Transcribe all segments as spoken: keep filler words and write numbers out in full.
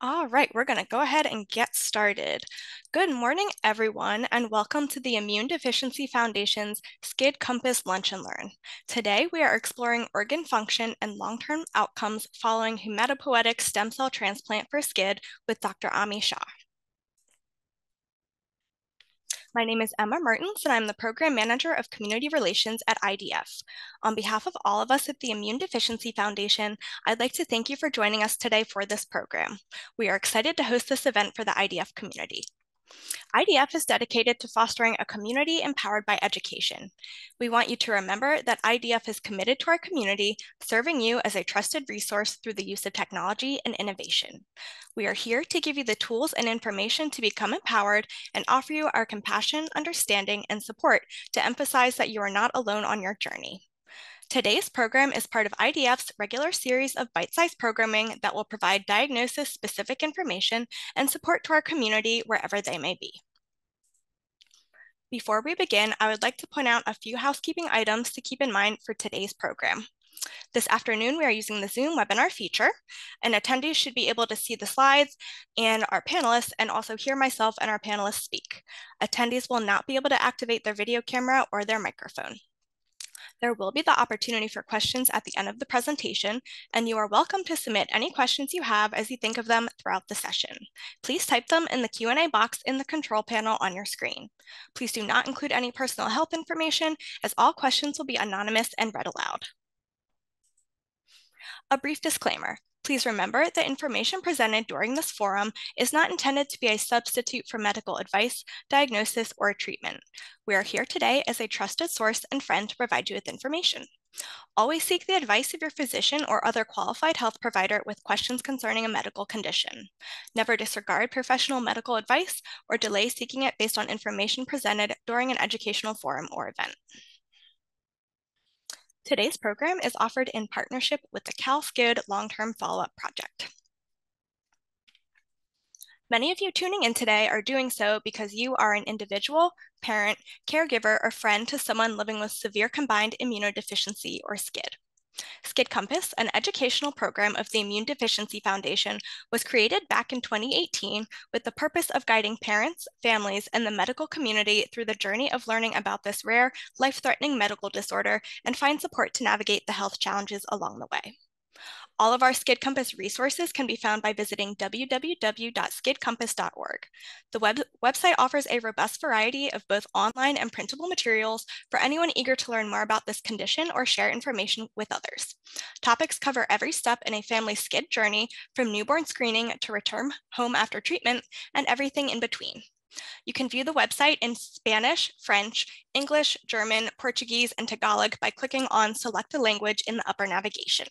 All right, we're going to go ahead and get started. Good morning, everyone, and welcome to the Immune Deficiency Foundation's SCID Compass Lunch and Learn. Today, we are exploring organ function and long-term outcomes following hematopoietic stem cell transplant for SCID with Doctor Ami Shah. My name is Emma Mertens, and I'm the Program Manager of Community Relations at I D F. On behalf of all of us at the Immune Deficiency Foundation, I'd like to thank you for joining us today for this program. We are excited to host this event for the I D F community. I D F is dedicated to fostering a community empowered by education. We want you to remember that I D F is committed to our community, serving you as a trusted resource through the use of technology and innovation. We are here to give you the tools and information to become empowered and offer you our compassion, understanding, and support to emphasize that you are not alone on your journey. Today's program is part of I D F's regular series of bite-sized programming that will provide diagnosis-specific information and support to our community wherever they may be. Before we begin, I would like to point out a few housekeeping items to keep in mind for today's program. This afternoon, we are using the Zoom webinar feature, and attendees should be able to see the slides and our panelists and also hear myself and our panelists speak. Attendees will not be able to activate their video camera or their microphone. There will be the opportunity for questions at the end of the presentation, and you are welcome to submit any questions you have as you think of them throughout the session. Please type them in the Q and A box in the control panel on your screen. Please do not include any personal health information, as all questions will be anonymous and read aloud. A brief disclaimer. Please remember that information presented during this forum is not intended to be a substitute for medical advice, diagnosis, or treatment. We are here today as a trusted source and friend to provide you with information. Always seek the advice of your physician or other qualified health provider with questions concerning a medical condition. Never disregard professional medical advice or delay seeking it based on information presented during an educational forum or event. Today's program is offered in partnership with the Cal SCID Long-Term Follow-Up Project. Many of you tuning in today are doing so because you are an individual, parent, caregiver, or friend to someone living with severe combined immunodeficiency or SCID. SCID Compass, an educational program of the Immune Deficiency Foundation, was created back in twenty eighteen with the purpose of guiding parents, families, and the medical community through the journey of learning about this rare, life-threatening medical disorder and find support to navigate the health challenges along the way. All of our SCID Compass resources can be found by visiting w w w dot skid compass dot org. The web website offers a robust variety of both online and printable materials for anyone eager to learn more about this condition or share information with others. Topics cover every step in a family SCID journey, from newborn screening to return home after treatment and everything in between. You can view the website in Spanish, French, English, German, Portuguese, and Tagalog by clicking on Select a Language in the upper navigation.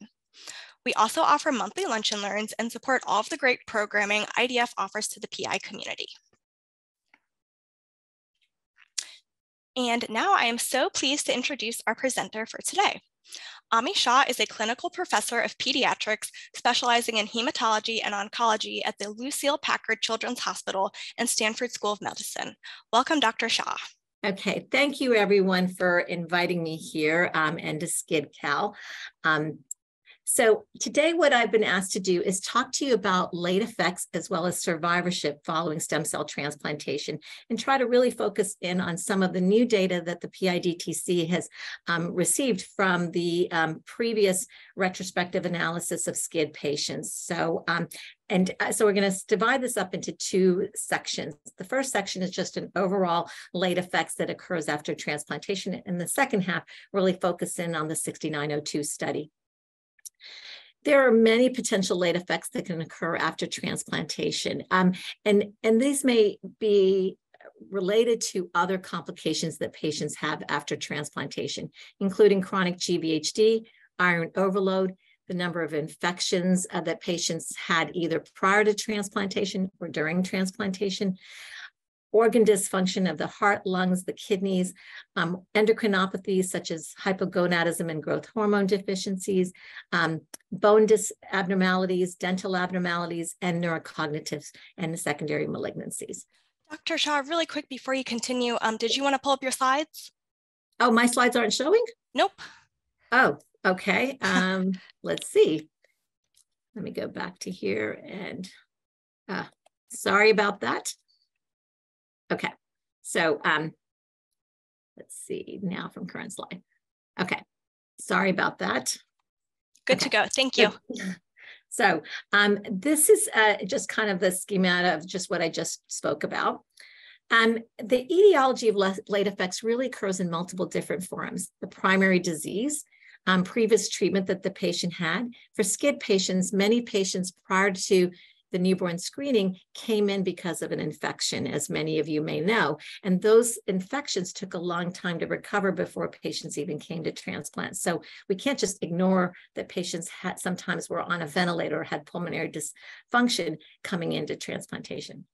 We also offer monthly lunch and learns and support all of the great programming I D F offers to the P I community. And now I am so pleased to introduce our presenter for today. Ami Shah is a clinical professor of pediatrics specializing in hematology and oncology at the Lucille Packard Children's Hospital and Stanford School of Medicine. Welcome, Doctor Shah. Okay, thank you everyone for inviting me here um, and to SCID Cal. Um, So today what I've been asked to do is talk to you about late effects as well as survivorship following stem cell transplantation and try to really focus in on some of the new data that the P I D T C has um, received from the um, previous retrospective analysis of SCID patients. So, um, and so we're going to divide this up into two sections. The first section is just an overall late effects that occurs after transplantation, and the second half really focus in on the sixty-nine oh two study. There are many potential late effects that can occur after transplantation, um, and, and these may be related to other complications that patients have after transplantation, including chronic G V H D, iron overload, the number of infections uh, that patients had either prior to transplantation or during transplantation, organ dysfunction of the heart, lungs, the kidneys, um, endocrinopathies such as hypogonadism and growth hormone deficiencies, um, bone abnormalities, dental abnormalities, and neurocognitive and secondary malignancies. Doctor Shah, really quick before you continue, um, did you want to pull up your slides? Oh, my slides aren't showing? Nope. Oh, okay. Um, let's see. Let me go back to here and Uh, sorry about that. Okay, so um, let's see now from current slide. Okay, sorry about that. Good okay. to go, thank you. So um, this is uh, just kind of the schemata of just what I just spoke about. Um, the etiology of late effects really occurs in multiple different forms. The primary disease, um, previous treatment that the patient had. For SCID patients, many patients prior to the newborn screening came in because of an infection, as many of you may know. And those infections took a long time to recover before patients even came to transplant. So we can't just ignore that patients had sometimes were on a ventilator or had pulmonary dysfunction coming into transplantation.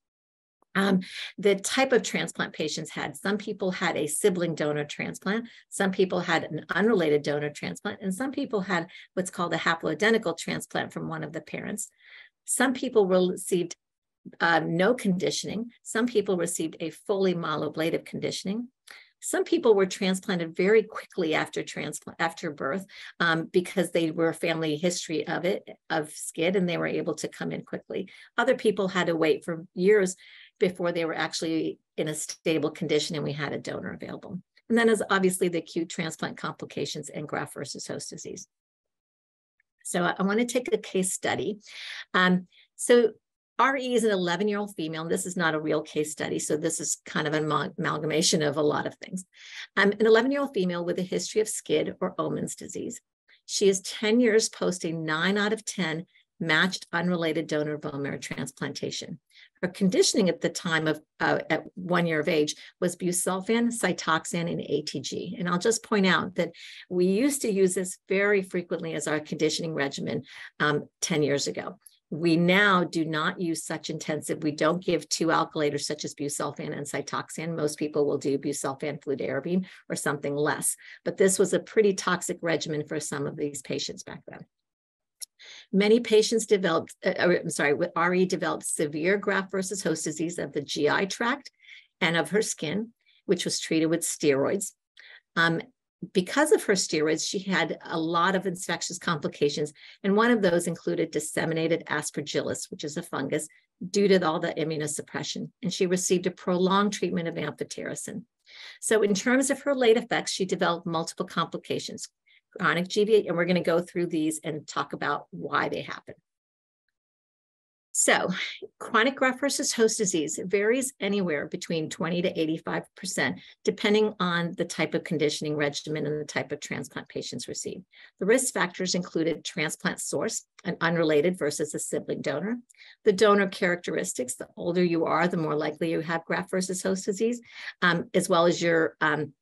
Um, the type of transplant patients had, some people had a sibling donor transplant, some people had an unrelated donor transplant, and some people had what's called a haploidentical transplant from one of the parents. Some people received uh, no conditioning. Some people received a fully myeloablative conditioning. Some people were transplanted very quickly after transplant after birth um, because they were a family history of it, of SCID, and they were able to come in quickly. Other people had to wait for years before they were actually in a stable condition and we had a donor available. And then is obviously the acute transplant complications and graft versus host disease. So I want to take a case study. Um, so R E is an eleven-year-old female, and this is not a real case study. So this is kind of an amalgamation of a lot of things. Um, an eleven-year-old female with a history of SCID or Omen's disease. She is ten years post a nine out of ten matched unrelated donor bone marrow transplantation. Her conditioning at the time of uh, at one year of age was busulfan, cytoxan, and A T G. And I'll just point out that we used to use this very frequently as our conditioning regimen um, ten years ago. We now do not use such intensive. We don't give two alkylators such as busulfan and cytoxan. Most people will do busulfan, fludarabine, or something less. But this was a pretty toxic regimen for some of these patients back then. Many patients developed, uh, I'm sorry, with R E developed severe graft versus host disease of the G I tract and of her skin, which was treated with steroids. Um, because of her steroids, she had a lot of infectious complications, and one of those included disseminated aspergillus, which is a fungus, due to all the immunosuppression, and she received a prolonged treatment of amphotericin. So in terms of her late effects, she developed multiple complications. Chronic G V H D, and we're going to go through these and talk about why they happen. So chronic graft versus host disease varies anywhere between twenty to eighty-five percent, depending on the type of conditioning regimen and the type of transplant patients receive. The risk factors included transplant source, an unrelated versus a sibling donor, the donor characteristics, the older you are, the more likely you have graft versus host disease, um, as well as your um,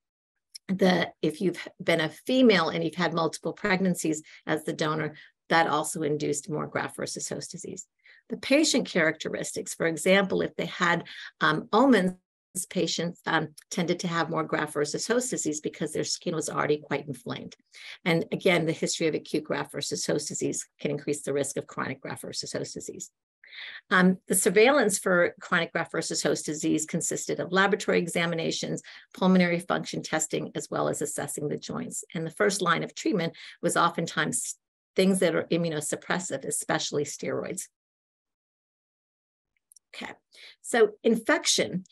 that if you've been a female and you've had multiple pregnancies as the donor, that also induced more graft versus host disease. The patient characteristics, for example, if they had um, Omen's, patients um, tended to have more graft versus host disease because their skin was already quite inflamed. And again, the history of acute graft versus host disease can increase the risk of chronic graft versus host disease. Um, the surveillance for chronic graft versus host disease consisted of laboratory examinations, pulmonary function testing, as well as assessing the joints. And the first line of treatment was oftentimes things that are immunosuppressive, especially steroids. Okay, so infection.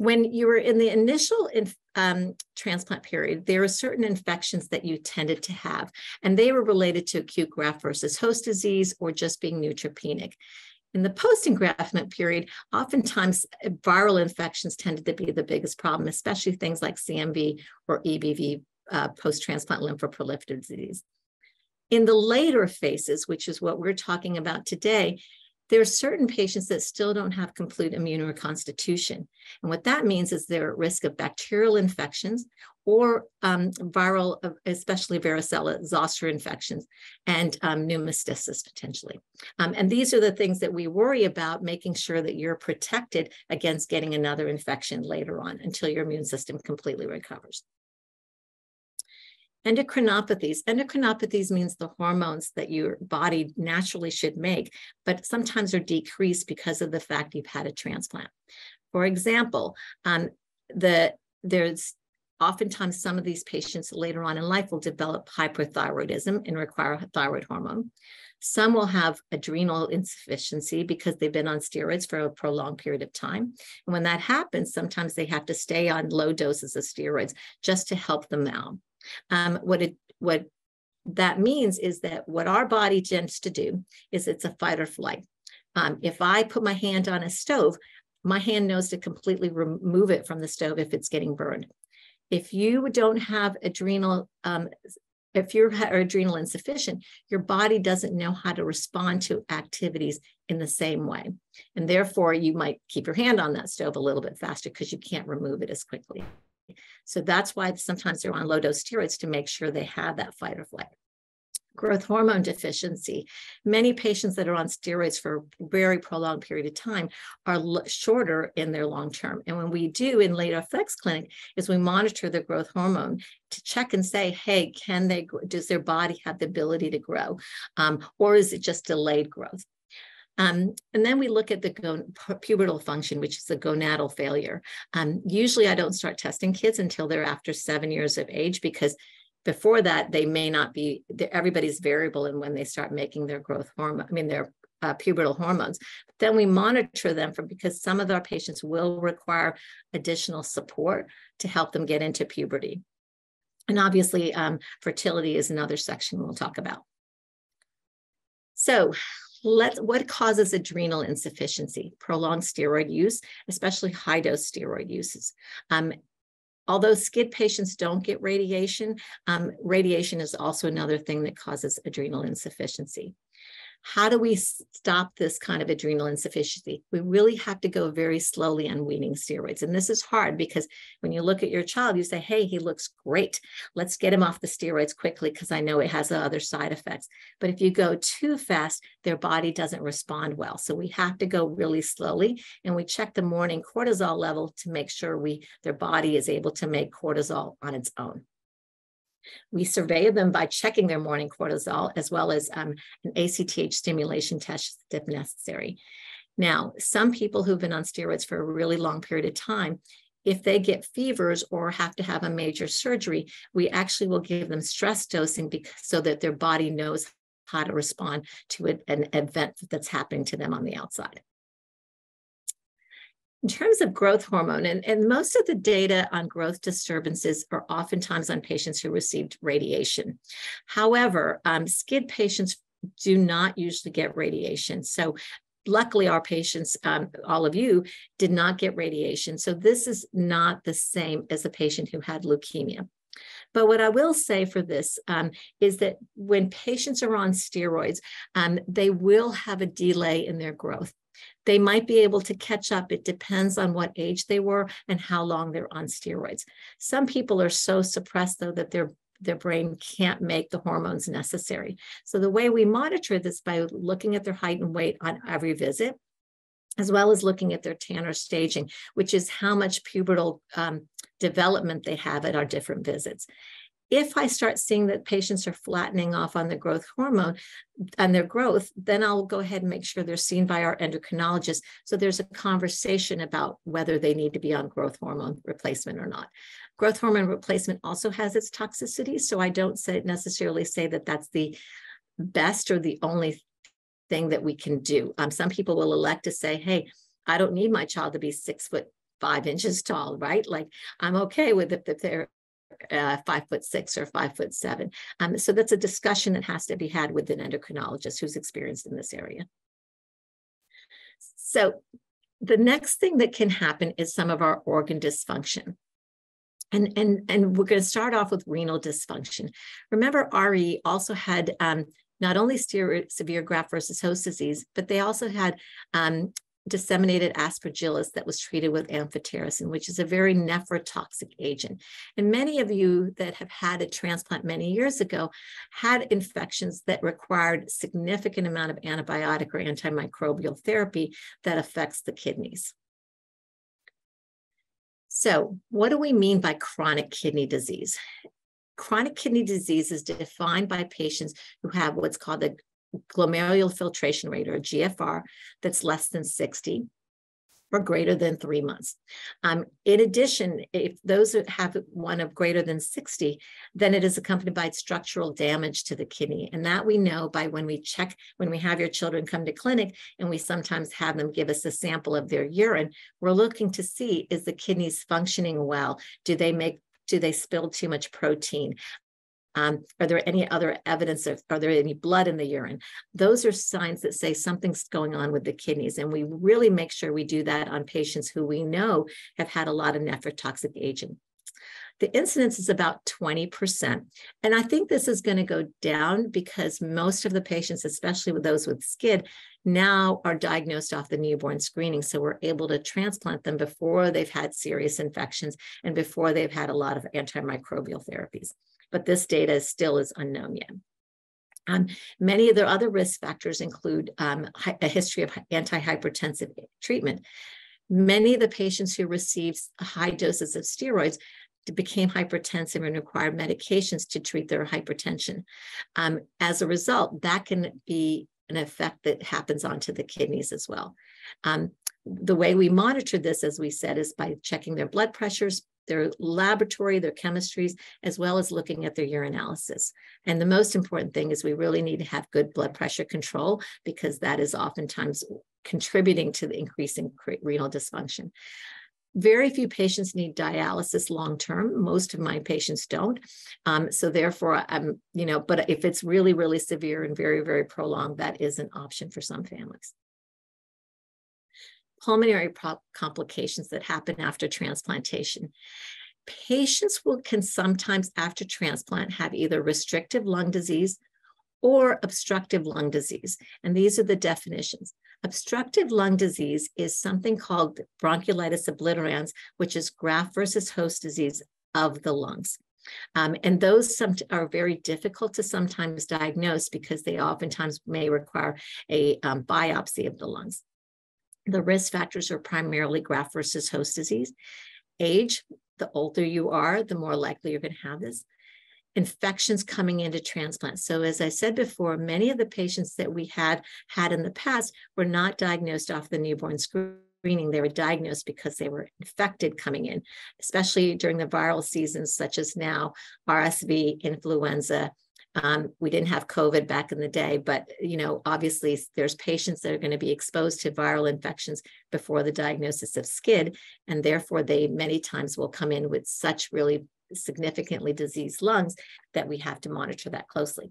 When you were in the initial um, transplant period, there are certain infections that you tended to have, and they were related to acute graft versus host disease or just being neutropenic. In the post-engraftment period, oftentimes viral infections tended to be the biggest problem, especially things like C M V or E B V, uh, post-transplant lymphoproliferative disease. In the later phases, which is what we're talking about today, there are certain patients that still don't have complete immune reconstitution. And what that means is they're at risk of bacterial infections or um, viral, especially varicella zoster infections and um, pneumocystis potentially. Um, and these are the things that we worry about, making sure that you're protected against getting another infection later on until your immune system completely recovers. Endocrinopathies. Endocrinopathies means the hormones that your body naturally should make, but sometimes are decreased because of the fact you've had a transplant. For example, um, the, there's oftentimes some of these patients later on in life will develop hyperthyroidism and require thyroid hormone. Some will have adrenal insufficiency because they've been on steroids for a prolonged period of time. And when that happens, sometimes they have to stay on low doses of steroids just to help them out. Um, what it, what that means is that what our body tends to do is it's a fight or flight. Um, if I put my hand on a stove, my hand knows to completely remove it from the stove if it's getting burned. If you don't have adrenal, um, if you're adrenal insufficient, your body doesn't know how to respond to activities in the same way. And therefore, you might keep your hand on that stove a little bit faster because you can't remove it as quickly. So that's why sometimes they're on low-dose steroids to make sure they have that fight or flight. Growth hormone deficiency. Many patients that are on steroids for a very prolonged period of time are shorter in their long term. And when we do in late effects clinic is we monitor the growth hormone to check and say, hey, can they, does their body have the ability to grow? Um, or is it just delayed growth? Um, and then we look at the pubertal function, which is the gonadal failure. Um, usually I don't start testing kids until they're after seven years of age, because before that, they may not be, everybody's variable in when they start making their growth hormone, I mean, their uh, pubertal hormones. But then we monitor them for, because some of our patients will require additional support to help them get into puberty. And obviously, um, fertility is another section we'll talk about. So let's, what causes adrenal insufficiency? Prolonged steroid use, especially high-dose steroid uses. Um, Although SCID patients don't get radiation, um, radiation is also another thing that causes adrenal insufficiency. How do we stop this kind of adrenal insufficiency? We really have to go very slowly on weaning steroids. And this is hard because when you look at your child, you say, hey, he looks great. Let's get him off the steroids quickly because I know it has other side effects. But if you go too fast, their body doesn't respond well. So we have to go really slowly. And we check the morning cortisol level to make sure we their body is able to make cortisol on its own. We survey them by checking their morning cortisol as well as um, an A C T H stimulation test if necessary. Now, some people who've been on steroids for a really long period of time, if they get fevers or have to have a major surgery, we actually will give them stress dosing because, so that their body knows how to respond to a, an event that's happening to them on the outside. In terms of growth hormone, and, and most of the data on growth disturbances are oftentimes on patients who received radiation. However, um, SCID patients do not usually get radiation. So luckily our patients, um, all of you, did not get radiation. So this is not the same as a patient who had leukemia. But what I will say for this um, is that when patients are on steroids, um, they will have a delay in their growth. They might be able to catch up. It depends on what age they were and how long they're on steroids. Some people are so suppressed, though, that their, their brain can't make the hormones necessary. So the way we monitor this by looking at their height and weight on every visit, as well as looking at their Tanner staging, which is how much pubertal um, development they have at our different visits. If I start seeing that patients are flattening off on the growth hormone and their growth, then I'll go ahead and make sure they're seen by our endocrinologist. So there's a conversation about whether they need to be on growth hormone replacement or not. Growth hormone replacement also has its toxicity. So I don't say, necessarily say that that's the best or the only thing that we can do. Um, some people will elect to say, hey, I don't need my child to be six foot five inches tall, right? Like I'm okay with it if they're Uh, five foot six or five foot seven. Um, so that's a discussion that has to be had with an endocrinologist who's experienced in this area. So the next thing that can happen is some of our organ dysfunction. And, and, and we're going to start off with renal dysfunction. Remember, R E also had um, not only severe graft versus host disease, but they also had um, disseminated aspergillus that was treated with amphotericin, which is a very nephrotoxic agent. And many of you that have had a transplant many years ago had infections that required significant amount of antibiotic or antimicrobial therapy that affects the kidneys. So what do we mean by chronic kidney disease? Chronic kidney disease is defined by patients who have what's called the glomerular filtration rate, or G F R, that's less than sixty, for greater than three months. Um, in addition, if those have one of greater than sixty, then it is accompanied by structural damage to the kidney. And that we know by when we check, when we have your children come to clinic and we sometimes have them give us a sample of their urine, we're looking to see, is the kidneys functioning well? Do they make, do they spill too much protein? Um, are there any other evidence of, are there any blood in the urine? Those are signs that say something's going on with the kidneys. And we really make sure we do that on patients who we know have had a lot of nephrotoxic agent. The incidence is about twenty percent. And I think this is going to go down because most of the patients, especially with those with SCID, now are diagnosed off the newborn screening. So we're able to transplant them before they've had serious infections and before they've had a lot of antimicrobial therapies. But this data still is unknown yet. Um, many of the other risk factors include um, a history of antihypertensive treatment. Many of the patients who received high doses of steroids became hypertensive and required medications to treat their hypertension. Um, as a result, that can be an effect that happens onto the kidneys as well. Um, the way we monitor this, as we said, is by checking their blood pressures, their laboratory, their chemistries, as well as looking at their urinalysis. And the most important thing is we really need to have good blood pressure control because that is oftentimes contributing to the increasing renal dysfunction. Very few patients need dialysis long-term. Most of my patients don't. Um, so therefore, I'm, you know, but if it's really, really severe and very, very prolonged, that is an option for some families. Pulmonary complications that happen after transplantation. Patients will, can sometimes after transplant have either restrictive lung disease or obstructive lung disease. And these are the definitions. Obstructive lung disease is something called bronchiolitis obliterans, which is graft versus host disease of the lungs. Um, and those some are very difficult to sometimes diagnose because they oftentimes may require a um, biopsy of the lungs. The risk factors are primarily graft versus host disease. Age, the older you are, the more likely you're going to have this. Infections coming into transplant. So as I said before, many of the patients that we had had in the past were not diagnosed off the newborn screening. They were diagnosed because they were infected coming in, especially during the viral seasons such as now, R S V, influenza. Um, we didn't have COVID back in the day, but, you know, obviously there's patients that are going to be exposed to viral infections before the diagnosis of SCID, and therefore they many times will come in with such really significantly diseased lungs that we have to monitor that closely.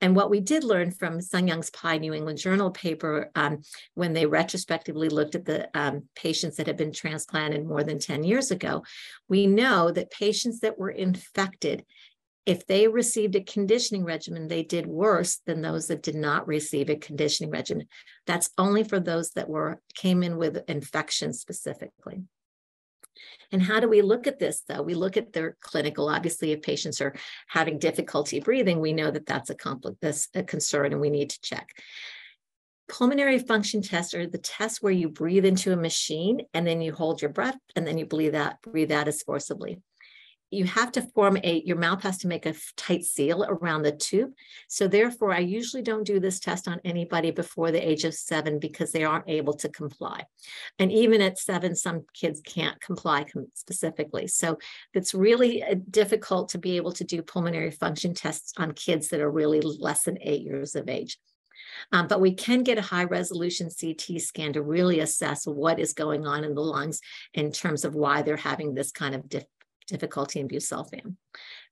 And what we did learn from Sung Young's Pai New England Journal paper, um, when they retrospectively looked at the um, patients that had been transplanted more than ten years ago, we know that patients that were infected, if they received a conditioning regimen, they did worse than those that did not receive a conditioning regimen. That's only for those that were came in with infection specifically. And how do we look at this, though? We look at their clinical. Obviously, if patients are having difficulty breathing, we know that that's a, that's a concern and we need to check. Pulmonary function tests are the tests where you breathe into a machine and then you hold your breath and then you breathe out, breathe out as forcibly. You have to form a, your mouth has to make a tight seal around the tube. So therefore, I usually don't do this test on anybody before the age of seven because they aren't able to comply. And even at seven, some kids can't comply specifically. So it's really difficult to be able to do pulmonary function tests on kids that are really less than eight years of age. Um, but we can get a high resolution C T scan to really assess what is going on in the lungs in terms of why they're having this kind of difficulty. difficulty in busulfan.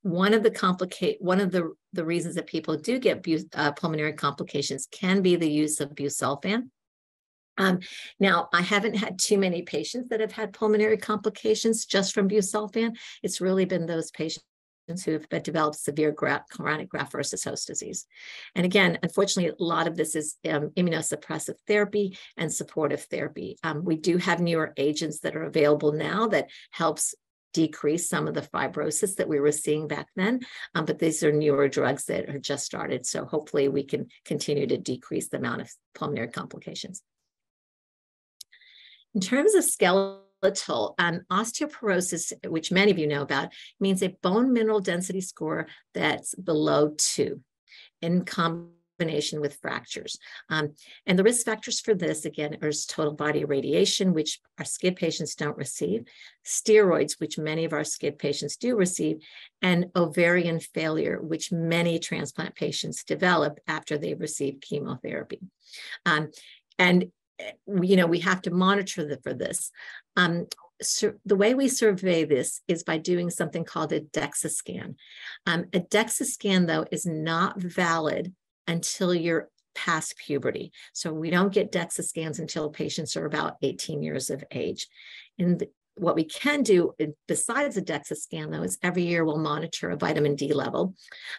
One of the complicate one of the, the reasons that people do get bu uh, pulmonary complications can be the use of busulfan. Um, now, I haven't had too many patients that have had pulmonary complications just from busulfan. It's really been those patients who have developed severe graft, chronic graft versus host disease. And again, unfortunately, a lot of this is um, immunosuppressive therapy and supportive therapy. Um, we do have newer agents that are available now that helps decrease some of the fibrosis that we were seeing back then, um, but these are newer drugs that are just started. So hopefully we can continue to decrease the amount of pulmonary complications. In terms of skeletal, um, osteoporosis, which many of you know about, means a bone mineral density score that's below two in combination combination with fractures. Um, and the risk factors for this, again, are total body radiation, which our SCID patients don't receive, steroids, which many of our SCID patients do receive, and ovarian failure, which many transplant patients develop after they've received chemotherapy. Um, and, you know, we have to monitor the, for this. Um, So the way we survey this is by doing something called a DEXA scan. Um, a DEXA scan, though, is not valid until you're past puberty. So we don't get DEXA scans until patients are about eighteen years of age. And what we can do besides a DEXA scan, though, is every year we'll monitor a vitamin D level.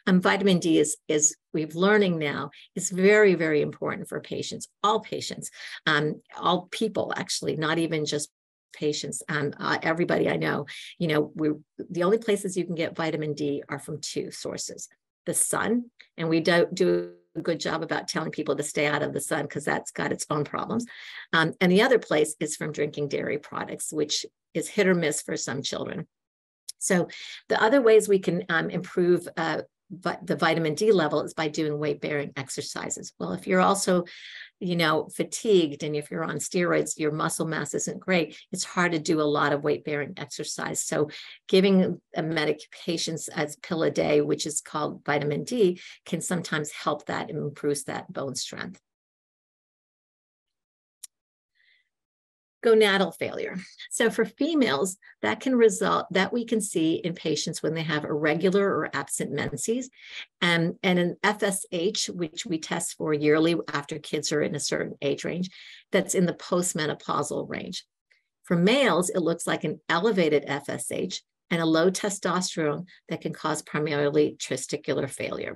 Um, vitamin D is, is we've learning now, is very, very important for patients, all patients, um, all people, actually, not even just patients. Um, uh, everybody I know, you know, we the only places you can get vitamin D are from two sources: the sun, and we don't do a good job about telling people to stay out of the sun because that's got its own problems. Um, and the other place is from drinking dairy products, which is hit or miss for some children. So the other ways we can um, improve uh, But the vitamin D level is by doing weight-bearing exercises. Well, if you're also, you know, fatigued, and if you're on steroids, your muscle mass isn't great, it's hard to do a lot of weight-bearing exercise. So giving a medication as pill a day, which is called vitamin D, can sometimes help that and improves that bone strength. Gonadal failure. So for females, that can result that we can see in patients when they have irregular or absent menses, um, and an F S H, which we test for yearly after kids are in a certain age range, that's in the postmenopausal range. For males, it looks like an elevated F S H and a low testosterone that can cause primarily testicular failure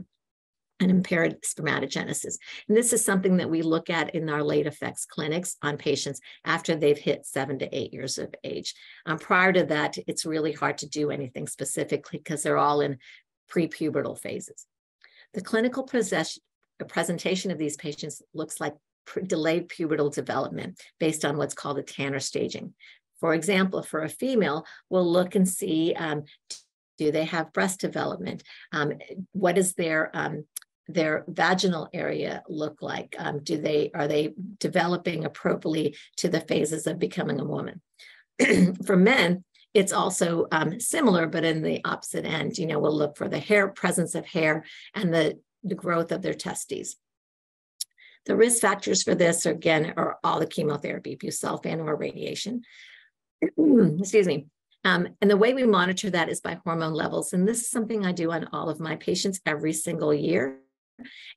and impaired spermatogenesis. And this is something that we look at in our late effects clinics on patients after they've hit seven to eight years of age. Um, prior to that, it's really hard to do anything specifically because they're all in prepubertal phases. The clinical the presentation of these patients looks like delayed pubertal development based on what's called a Tanner staging. For example, for a female, we'll look and see, um, do they have breast development? Um, what is their um, their vaginal area look like? Um, do they, are they developing appropriately to the phases of becoming a woman? For men, it's also um, similar, but in the opposite end. You know, we'll look for the hair, presence of hair, and the, the growth of their testes. The risk factors for this, again, are all the chemotherapy, busulfan or radiation. Excuse me. Um, and the way we monitor that is by hormone levels. And this is something I do on all of my patients every single year.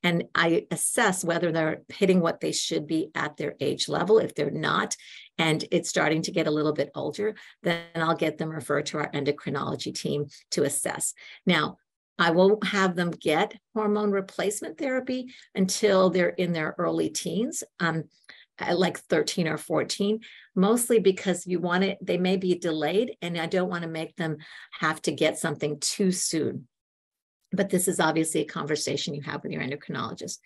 And I assess whether they're hitting what they should be at their age level. If they're not, and it's starting to get a little bit older, then I'll get them referred to our endocrinology team to assess. Now, I won't have them get hormone replacement therapy until they're in their early teens, um, like thirteen or fourteen, mostly because you want it, they may be delayed, and I don't want to make them have to get something too soon. But this is obviously a conversation you have with your endocrinologist.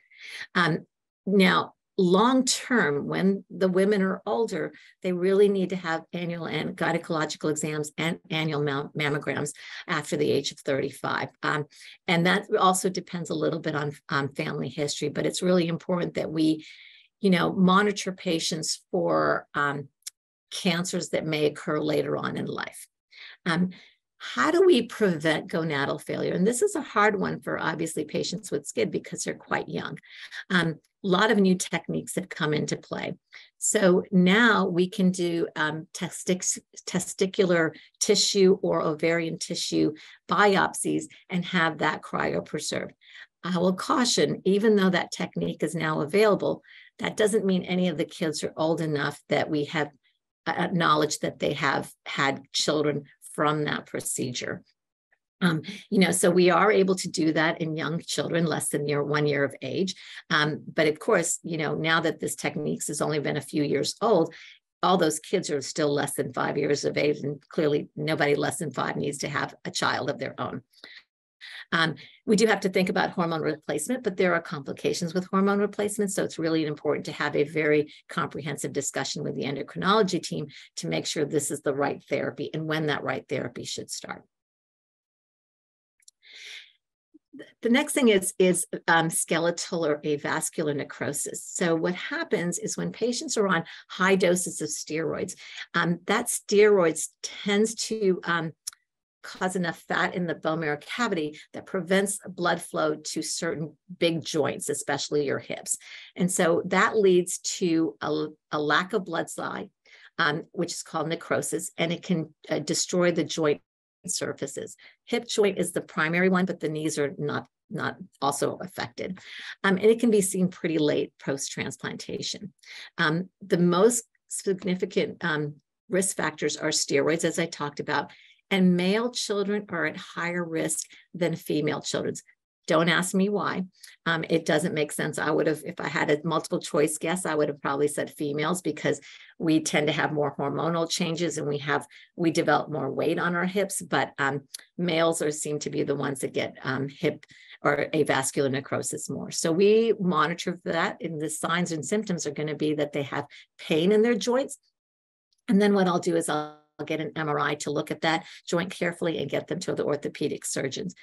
Um, now, long-term, when the women are older, they really need to have annual and gynecological exams and annual mammograms after the age of thirty-five. Um, and that also depends a little bit on um, family history, but it's really important that we, you know, monitor patients for um, cancers that may occur later on in life. Um, How do we prevent gonadal failure? And this is a hard one for obviously patients with SCID because they're quite young. Um, a lot of new techniques have come into play. So now we can do um, testic testicular tissue or ovarian tissue biopsies and have that cryopreserved. I will caution, even though that technique is now available, that doesn't mean any of the kids are old enough that we have acknowledged that they have had children from that procedure. Um, you know, so we are able to do that in young children less than near one year of age. Um, but of course, you know, now that this technique has only been a few years old, all those kids are still less than five years of age, and clearly nobody less than five needs to have a child of their own. Um, we do have to think about hormone replacement, but there are complications with hormone replacement. So it's really important to have a very comprehensive discussion with the endocrinology team to make sure this is the right therapy and when that right therapy should start. The next thing is, is um, skeletal or avascular necrosis. So what happens is when patients are on high doses of steroids, um, that steroids tends to um, cause enough fat in the bone marrow cavity that prevents blood flow to certain big joints, especially your hips. And so that leads to a, a lack of blood supply, um, which is called necrosis, and it can uh, destroy the joint surfaces. Hip joint is the primary one, but the knees are not, not also affected. Um, and it can be seen pretty late post-transplantation. Um, the most significant um, risk factors are steroids, as I talked about, and male children are at higher risk than female children. Don't ask me why. Um, it doesn't make sense. I would have, if I had a multiple choice guess, I would have probably said females, because we tend to have more hormonal changes and we have, we develop more weight on our hips, but um, males are seem to be the ones that get um, hip or avascular necrosis more. So we monitor that, and the signs and symptoms are going to be that they have pain in their joints. And then what I'll do is I'll get an M R I to look at that joint carefully and get them to the orthopedic surgeons.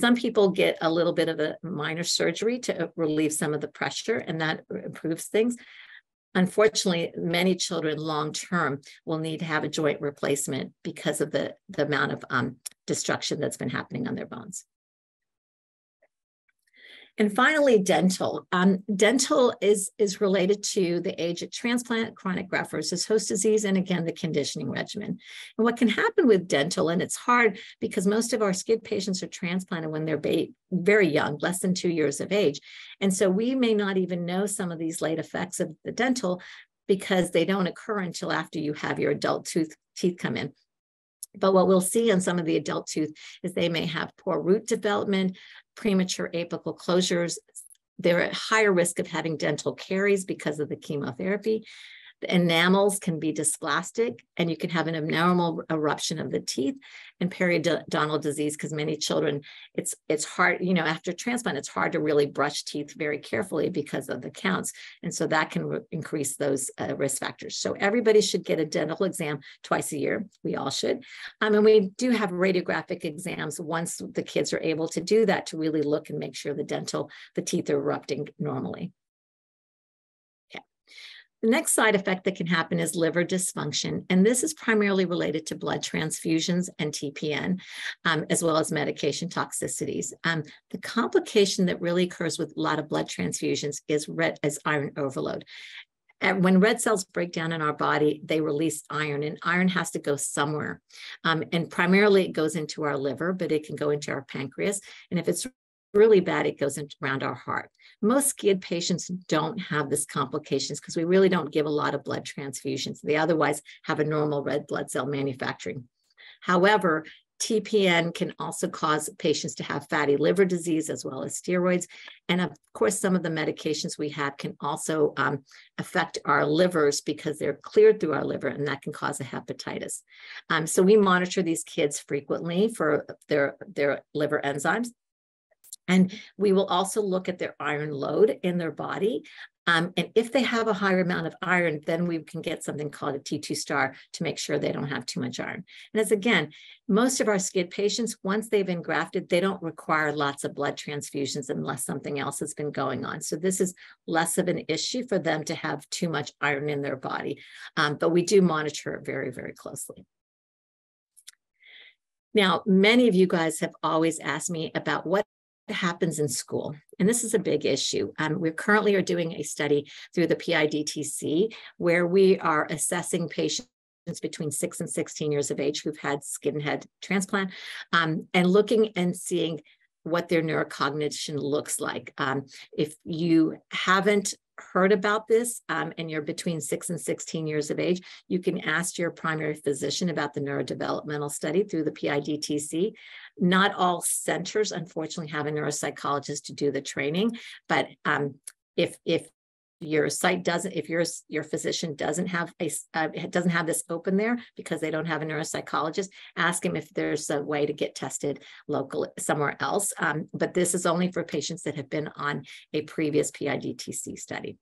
Some people get a little bit of a minor surgery to relieve some of the pressure, and that improves things. Unfortunately, many children long-term will need to have a joint replacement because of the, the amount of um, destruction that's been happening on their bones. And finally, dental. Um, dental is, is related to the age at transplant, chronic graft-versus-host disease, and again, the conditioning regimen. And what can happen with dental, and it's hard because most of our SCID patients are transplanted when they're very young, less than two years of age. And so we may not even know some of these late effects of the dental because they don't occur until after you have your adult tooth, teeth come in. But what we'll see in some of the adult tooth is they may have poor root development, premature apical closures. They're at higher risk of having dental caries because of the chemotherapy. The enamels can be dysplastic, and you can have an abnormal eruption of the teeth and periodontal disease, because many children, it's, it's hard, you know, after transplant, it's hard to really brush teeth very carefully because of the counts. And so that can increase those uh, risk factors. So everybody should get a dental exam twice a year. We all should. Um, and we do have radiographic exams once the kids are able to do that, to really look and make sure the dental, the teeth are erupting normally. The next side effect that can happen is liver dysfunction, and this is primarily related to blood transfusions and T P N, um, as well as medication toxicities. Um, the complication that really occurs with a lot of blood transfusions is, red, is iron overload. And when red cells break down in our body, they release iron, and iron has to go somewhere. Um, and primarily it goes into our liver, but it can go into our pancreas. And if it's really bad, it goes around our heart. Most SCID patients don't have this complications because we really don't give a lot of blood transfusions. They otherwise have a normal red blood cell manufacturing. However, T P N can also cause patients to have fatty liver disease as well as steroids. And of course, some of the medications we have can also um, affect our livers because they're cleared through our liver, and that can cause a hepatitis. Um, so we monitor these kids frequently for their, their liver enzymes. And we will also look at their iron load in their body. Um, and if they have a higher amount of iron, then we can get something called a T two star to make sure they don't have too much iron. And as again, most of our SCID patients, once they've been grafted, they don't require lots of blood transfusions unless something else has been going on. So this is less of an issue for them to have too much iron in their body. Um, but we do monitor it very, very closely. Now, many of you guys have always asked me about what happens in school. And this is a big issue. Um, we currently are doing a study through the P I D T C where we are assessing patients between six and sixteen years of age who've had skin and head transplant, um, and looking and seeing what their neurocognition looks like. Um, if you haven't heard about this um, and you're between six and sixteen years of age, you can ask your primary physician about the neurodevelopmental study through the P I D T C. Not all centers, unfortunately, have a neuropsychologist to do the training, but um, if if your site doesn't, if your your physician doesn't have a uh, doesn't have this open there because they don't have a neuropsychologist, ask him if there's a way to get tested local somewhere else. Um, but this is only for patients that have been on a previous P I D T C study.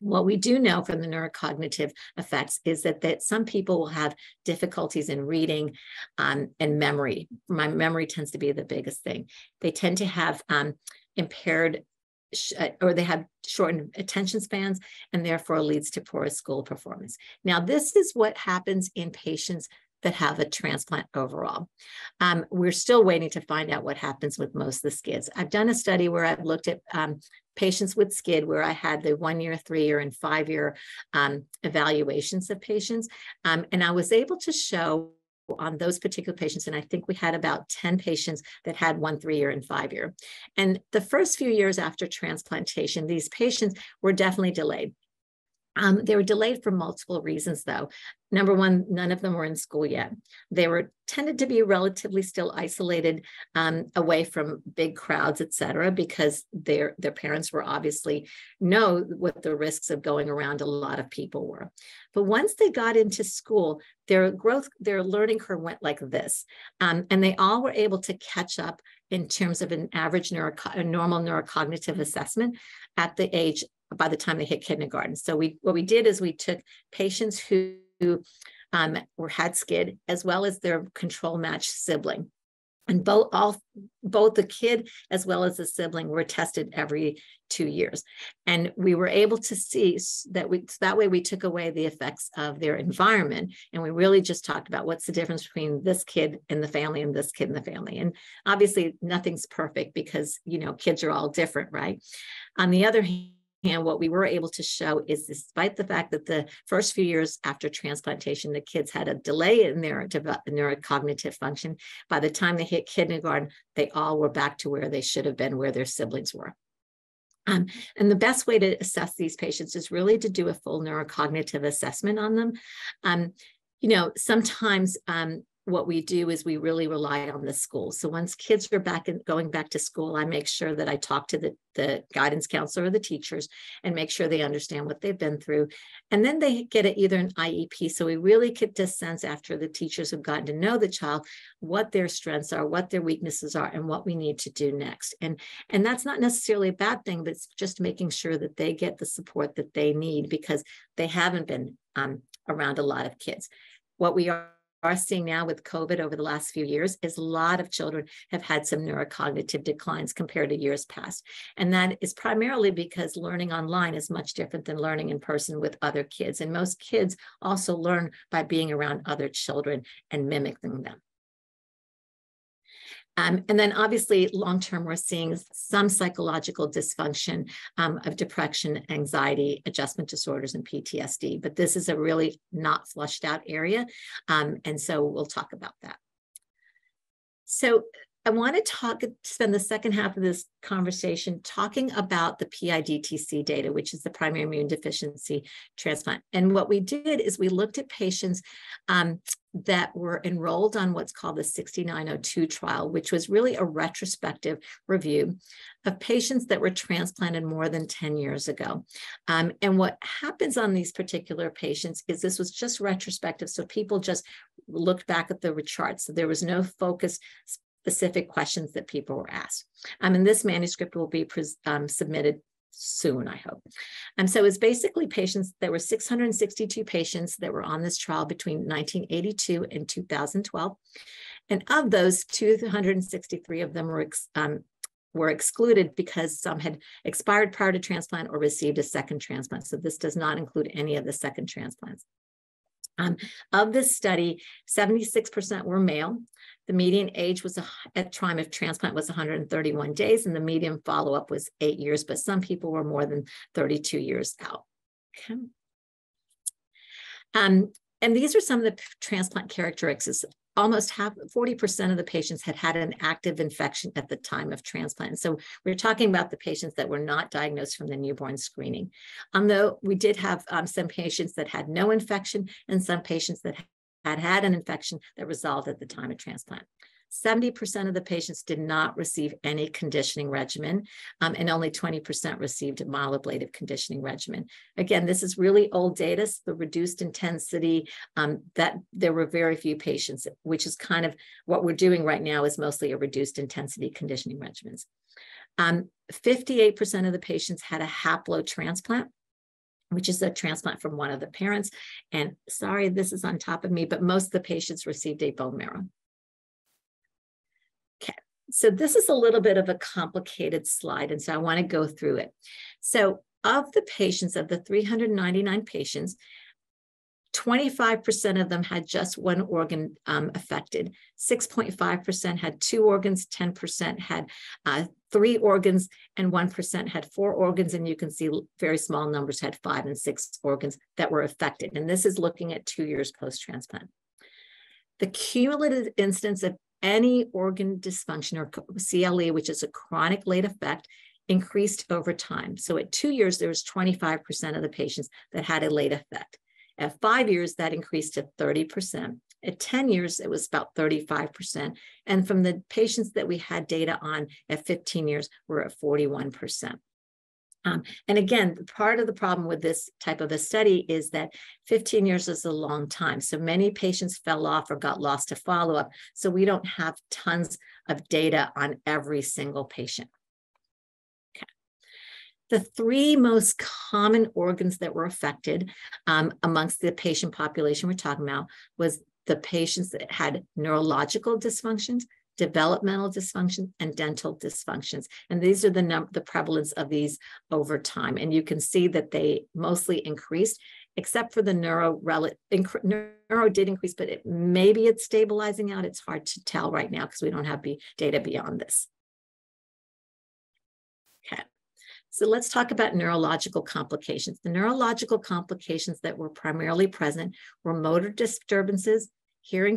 What we do know from the neurocognitive effects is that, that some people will have difficulties in reading um, and memory. My memory tends to be the biggest thing. They tend to have um, impaired or they have shortened attention spans, and therefore leads to poor school performance. Now, this is what happens in patients that have a transplant overall. Um, we're still waiting to find out what happens with most of the SCIDs. I've done a study where I've looked at um, patients with SCID, where I had the one-year, three-year, and five-year um, evaluations of patients, um, and I was able to show on those particular patients, and I think we had about ten patients that had one three-year and five-year. And the first few years after transplantation, these patients were definitely delayed. Um, they were delayed for multiple reasons, though. Number one, none of them were in school yet. They were tended to be relatively still isolated, um, away from big crowds, et cetera, because their, their parents were obviously know what the risks of going around a lot of people were. But once they got into school, their growth, their learning curve went like this. Um, and they all were able to catch up in terms of an average neuro, a normal neurocognitive assessment at the age by the time they hit kindergarten. So we what we did is we took patients who um, were had SCID as well as their control match sibling. And both all both the kid as well as the sibling were tested every two years. And we were able to see that we so that way we took away the effects of their environment. And we really just talked about what's the difference between this kid and the family and this kid and the family. And obviously nothing's perfect because, you know, kids are all different, right? On the other hand, And what we were able to show is despite the fact that the first few years after transplantation, the kids had a delay in their neurocognitive function, by the time they hit kindergarten, they all were back to where they should have been, where their siblings were. Um, and the best way to assess these patients is really to do a full neurocognitive assessment on them. Um, you know, sometimes um, what we do is we really rely on the school. So once kids are back and going back to school, I make sure that I talk to the, the guidance counselor or the teachers and make sure they understand what they've been through. And then they get a, either an I E P. So we really could just sense after the teachers have gotten to know the child, what their strengths are, what their weaknesses are, and what we need to do next. And, and that's not necessarily a bad thing, but it's just making sure that they get the support that they need because they haven't been um, around a lot of kids. What we are are seeing now with COVID over the last few years is a lot of children have had some neurocognitive declines compared to years past. And that is primarily because learning online is much different than learning in person with other kids. And most kids also learn by being around other children and mimicking them. Um, and then obviously long-term, we're seeing some psychological dysfunction um, of depression, anxiety, adjustment disorders, and P T S D, but this is a really not flushed out area. Um, and so we'll talk about that. So I want to talk, spend the second half of this conversation talking about the P I D T C data, which is the primary immune deficiency transplant. And what we did is we looked at patients um, that were enrolled on what's called the sixty-nine oh two trial, which was really a retrospective review of patients that were transplanted more than ten years ago. Um, and what happens on these particular patients is this was just retrospective. So people just looked back at the charts. So there was no focus specific questions that people were asked. Um, and this manuscript will be um, submitted soon, I hope. And so it's basically patients, there were six hundred sixty-two patients that were on this trial between nineteen eighty-two and two thousand twelve. And of those, two hundred sixty-three of them were, ex um, were excluded because some had expired prior to transplant or received a second transplant. So this does not include any of the second transplants. Um, of this study, seventy-six percent were male. The median age was at time of transplant was one hundred thirty-one days, and the median follow-up was eight years, but some people were more than thirty-two years out. Okay. Um, and these are some of the transplant characteristics. Almost half, forty percent of the patients had had an active infection at the time of transplant. So we're talking about the patients that were not diagnosed from the newborn screening. Although we did have um, some patients that had no infection and some patients that had had an infection that resolved at the time of transplant. seventy percent of the patients did not receive any conditioning regimen, um, and only twenty percent received a myeloablative conditioning regimen. Again, this is really old data, so the reduced intensity, um, that there were very few patients, which is kind of what we're doing right now is mostly a reduced intensity conditioning regimens. Um, fifty-eight percent of the patients had a haplotransplant. which is a transplant from one of the parents. And sorry, this is on top of me, but most of the patients received a bone marrow. Okay, so this is a little bit of a complicated slide, and so I want to go through it. So of the patients, of the three hundred ninety-nine patients, twenty-five percent of them had just one organ um, affected, six point five percent had two organs, ten percent had uh, three organs, and one percent had four organs. And you can see very small numbers had five and six organs that were affected. And this is looking at two years post-transplant. The cumulative incidence of any organ dysfunction, or C L E, which is a chronic late effect, increased over time. So at two years, there was twenty-five percent of the patients that had a late effect. At five years, that increased to thirty percent. At ten years, it was about thirty-five percent. And from the patients that we had data on at fifteen years, we're at forty-one percent. Um, and again, part of the problem with this type of a study is that fifteen years is a long time. So many patients fell off or got lost to follow-up. So we don't have tons of data on every single patient. The three most common organs that were affected um, amongst the patient population we're talking about was the patients that had neurological dysfunctions, developmental dysfunctions, and dental dysfunctions. And these are the, num the prevalence of these over time. And you can see that they mostly increased, except for the neuro, neuro did increase, but it, maybe it's stabilizing out. It's hard to tell right now because we don't have be data beyond this. Okay. So let's talk about neurological complications. The neurological complications that were primarily present were motor disturbances, hearing,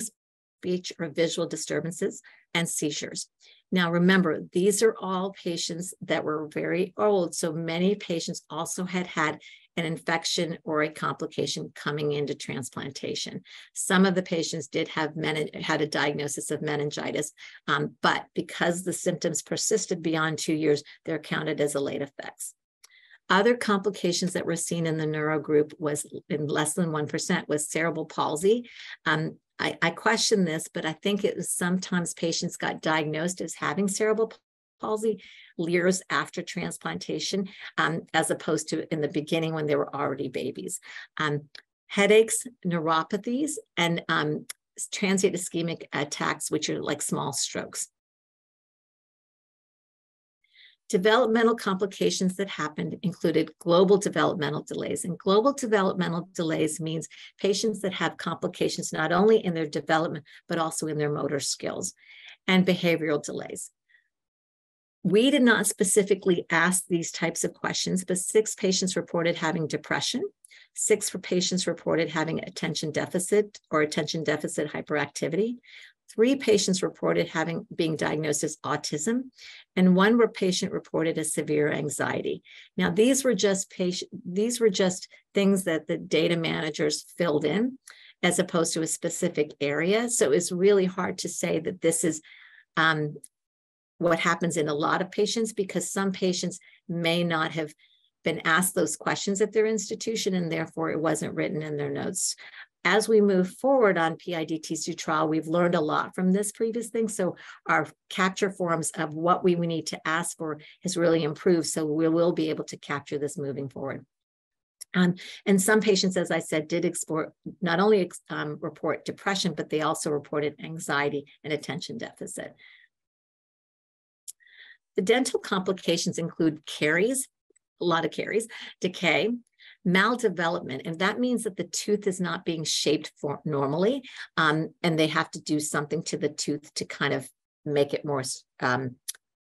speech, or visual disturbances, and seizures. Now, remember, these are all patients that were very old. So many patients also had had an infection or a complication coming into transplantation. Some of the patients did have had a diagnosis of meningitis, um, but because the symptoms persisted beyond two years, they're counted as a late effects. Other complications that were seen in the neuro group was in less than one percent was cerebral palsy. Um, I, I question this, but I think it was sometimes patients got diagnosed as having cerebral palsy palsy years after transplantation, um, as opposed to in the beginning when they were already babies. Um, headaches, neuropathies, and um, transient ischemic attacks, which are like small strokes. Developmental complications that happened included global developmental delays. And global developmental delays means patients that have complications not only in their development, but also in their motor skills, and behavioral delays. We did not specifically ask these types of questions, but six patients reported having depression. Six patients reported having attention deficit or attention deficit hyperactivity. Three patients reported having being diagnosed as autism, and one patient reported as severe anxiety. Now, these were just patient, these were just things that the data managers filled in, as opposed to a specific area. So it's really hard to say that this is um, what happens in a lot of patients, because some patients may not have been asked those questions at their institution, and therefore it wasn't written in their notes. As we move forward on P I D T C trial, we've learned a lot from this previous thing. So our capture forms of what we need to ask for has really improved. So we will be able to capture this moving forward. Um, and some patients, as I said, did explore, not only um, report depression, but they also reported anxiety and attention deficit. The dental complications include caries, a lot of caries, decay, maldevelopment, and that means that the tooth is not being shaped for normally, um, and they have to do something to the tooth to kind of make it more um,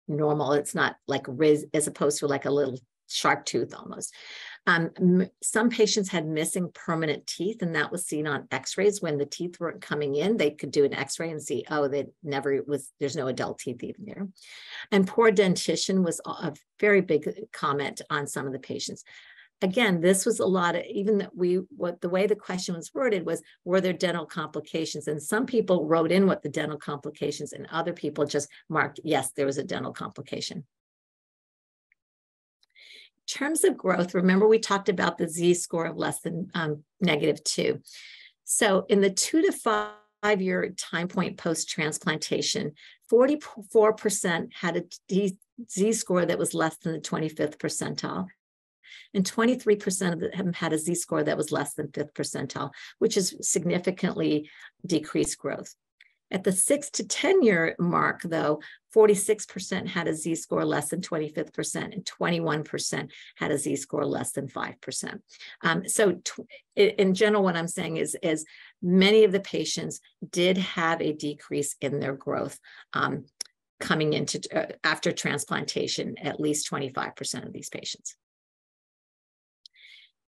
normal. It's not like riz, as opposed to like a little sharp tooth almost. Um, some patients had missing permanent teeth, and that was seen on x-rays when the teeth weren't coming in. They could do an x-ray and see, oh, they never was, there's no adult teeth even there. And poor dentition was a very big comment on some of the patients. Again, this was a lot of, even that we, what the way the question was worded was, were there dental complications? And some people wrote in what the dental complications, and other people just marked, yes, there was a dental complication. In terms of growth, remember we talked about the Z score of less than um, negative two. So in the two to five year time point post-transplantation, forty-four percent had a Z score that was less than the twenty-fifth percentile. and twenty-three percent of them had a Z-score that was less than fifth percentile, which is significantly decreased growth. At the six to ten year mark, though, forty-six percent had a Z-score less than twenty-fifth percent, and twenty-one percent had a Z-score less than five percent. Um, so tw in general, what I'm saying is, is many of the patients did have a decrease in their growth um, coming into uh, after transplantation, at least twenty-five percent of these patients.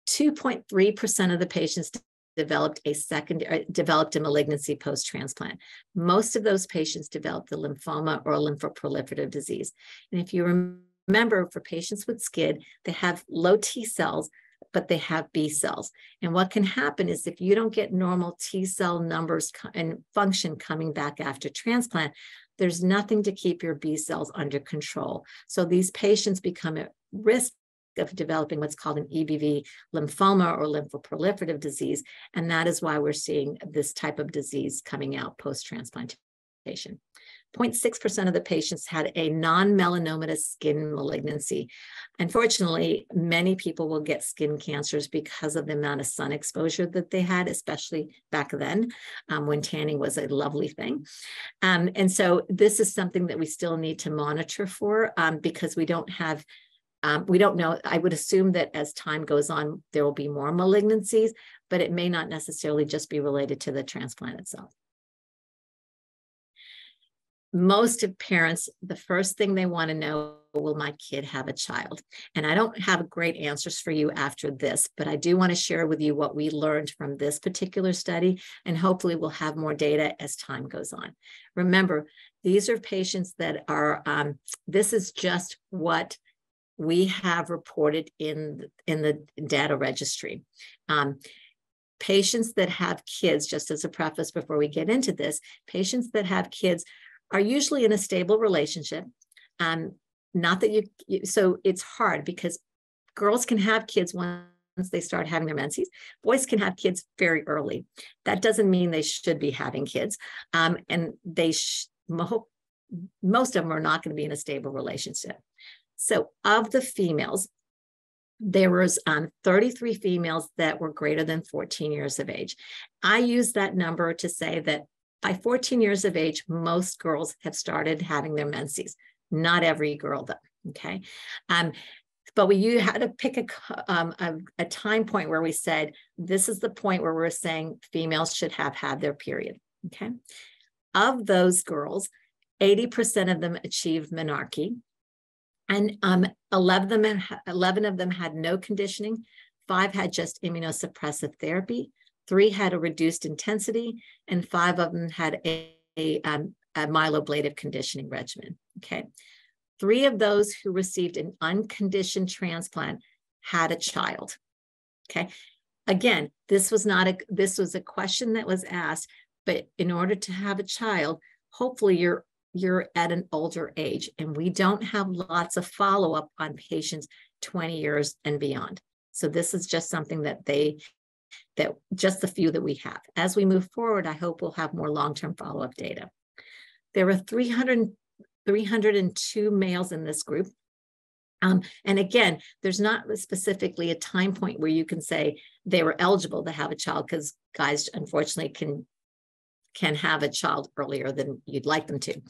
two point three percent of the patients developed a second, developed a malignancy post-transplant. Most of those patients developed the lymphoma or lymphoproliferative disease. And if you remember, for patients with SCID, they have low T cells, but they have B cells. And what can happen is if you don't get normal T cell numbers and function coming back after transplant, there's nothing to keep your B cells under control. So these patients become at risk of developing what's called an E B V lymphoma or lymphoproliferative disease. And that is why we're seeing this type of disease coming out post-transplantation. zero point six percent of the patients had a non-melanomatous skin malignancy. Unfortunately, many people will get skin cancers because of the amount of sun exposure that they had, especially back then um, when tanning was a lovely thing. Um, and so this is something that we still need to monitor for um, because we don't have Um, we don't know. I would assume that as time goes on, there will be more malignancies, but it may not necessarily just be related to the transplant itself. Most of parents, the first thing they want to know, will my kid have a child? And I don't have great answers for you after this, but I do want to share with you what we learned from this particular study, and hopefully we'll have more data as time goes on. Remember, these are patients that are, um, this is just what we have reported in, in the data registry. Um, patients that have kids, just as a preface before we get into this, patients that have kids are usually in a stable relationship. Um, not that you, you, so it's hard because girls can have kids once they start having their menses. Boys can have kids very early. That doesn't mean they should be having kids. Um, and they, sh most of them are not going to be in a stable relationship. So of the females, there was um, thirty-three females that were greater than fourteen years of age. I use that number to say that by fourteen years of age, most girls have started having their menses. Not every girl though, okay? Um, but we you had to pick a, um, a, a time point where we said, this is the point where we're saying females should have had their period, okay? Of those girls, eighty percent of them achieved menarche. And um, eleven of them had no conditioning, five had just immunosuppressive therapy, three had a reduced intensity, and five of them had a, a, um, a myeloablative conditioning regimen, okay? Three of those who received an unconditioned transplant had a child, okay? Again, this was not a, this was a question that was asked, but in order to have a child, hopefully you're you're at an older age, and we don't have lots of follow-up on patients twenty years and beyond. So this is just something that they, that just the few that we have. As we move forward, I hope we'll have more long-term follow-up data. There were three hundred, three hundred two males in this group. Um, and again, there's not specifically a time point where you can say they were eligible to have a child, because guys, unfortunately, can can have a child earlier than you'd like them to.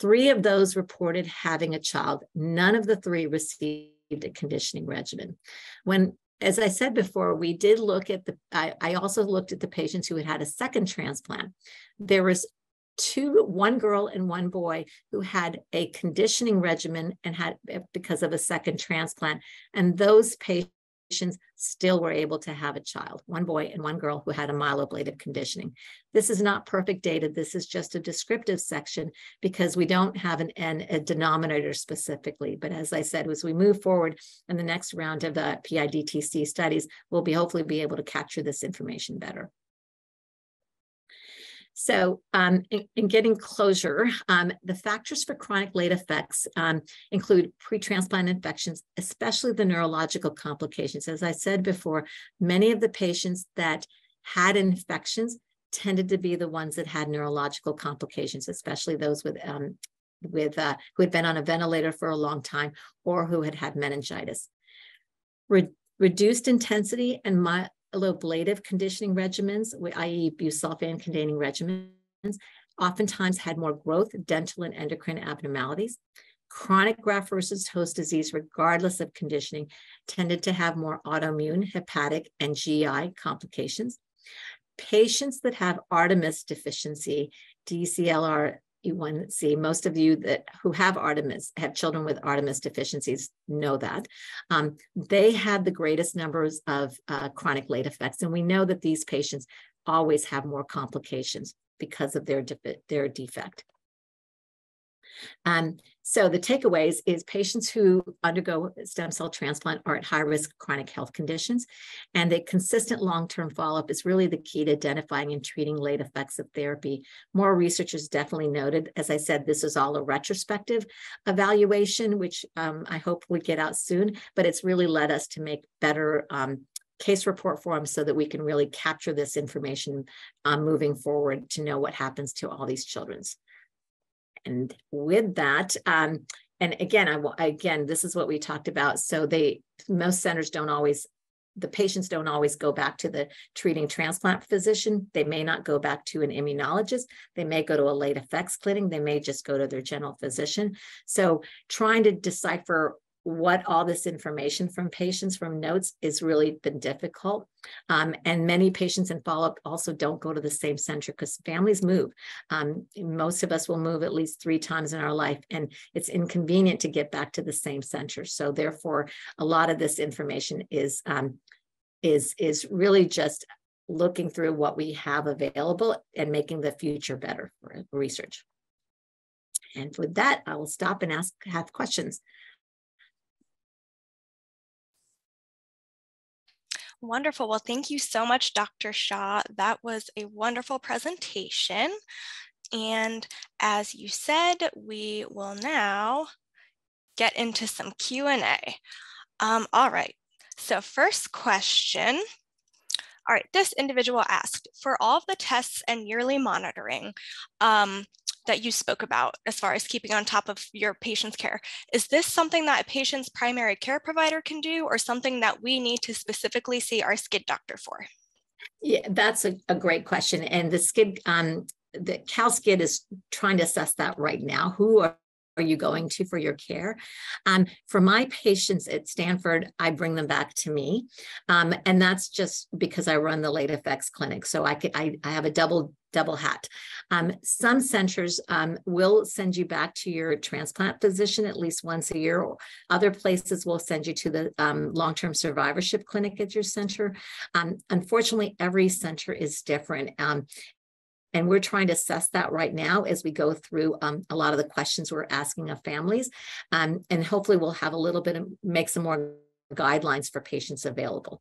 Three of those reported having a child. None of the three received a conditioning regimen. When, as I said before, we did look at the, I, I also looked at the patients who had had a second transplant. There was two, one girl and one boy who had a conditioning regimen and had, because of a second transplant. And those patients still were able to have a child, one boy and one girl who had a myeloablative conditioning. This is not perfect data. This is just a descriptive section because we don't have an, an a denominator specifically. But as I said, as we move forward in the next round of uh, P I D T C studies, we'll be hopefully be able to capture this information better. So um, in, in getting closure, um, the factors for chronic late effects um, include pre-transplant infections, especially the neurological complications. As I said before, many of the patients that had infections tended to be the ones that had neurological complications, especially those with, um, with uh, who had been on a ventilator for a long time or who had had meningitis. Re reduced intensity and myeloablative conditioning regimens, that is busulfan-containing regimens, oftentimes had more growth, dental and endocrine abnormalities. Chronic graft-versus-host disease, regardless of conditioning, tended to have more autoimmune, hepatic, and G I complications. Patients that have Artemis deficiency, D C L R E one C, most of you that who have Artemis, have children with Artemis deficiencies know that. Um, they had the greatest numbers of uh, chronic late effects, and we know that these patients always have more complications because of their, de their defect. Um, so the takeaways is patients who undergo stem cell transplant are at high risk of chronic health conditions, and the consistent long-term follow-up is really the key to identifying and treating late effects of therapy. More research is definitely noted. As I said, this is all a retrospective evaluation, which um, I hope we get out soon, but it's really led us to make better um, case report forms so that we can really capture this information um, moving forward to know what happens to all these children. And with that, um, and again, I again, this is what we talked about. So they, most centers don't always, the patients don't always go back to the treating transplant physician. They may not go back to an immunologist. They may go to a late effects clinic. They may just go to their general physician. So trying to decipher what all this information from patients, from notes, is really been difficult. Um, and many patients in follow-up also don't go to the same center because families move. Um, most of us will move at least three times in our life, and it's inconvenient to get back to the same center. So therefore, a lot of this information is, um, is, is really just looking through what we have available and making the future better for research. And with that, I will stop and ask, have questions. Wonderful. Well, thank you so much, Doctor Shah. That was a wonderful presentation. And as you said, we will now get into some Q and A. Um, all right. So first question. All right. This individual asked, for all of the tests and yearly monitoring um, that you spoke about as far as keeping on top of your patient's care, is this something that a patient's primary care provider can do, or something that we need to specifically see our SCID doctor for? Yeah, that's a, a great question. And the SCID, um, the Cal SCID is trying to assess that right now. Who are Are you going to for your care? Um, for my patients at Stanford, I bring them back to me. Um, and that's just because I run the late effects clinic. So I, could, I, I have a double double hat. Um, some centers um, will send you back to your transplant physician at least once a year. Other places will send you to the um, long-term survivorship clinic at your center. Um, unfortunately, every center is different. Um, And we're trying to assess that right now as we go through um, a lot of the questions we're asking of families. Um, and hopefully we'll have a little bit of, make some more guidelines for patients available.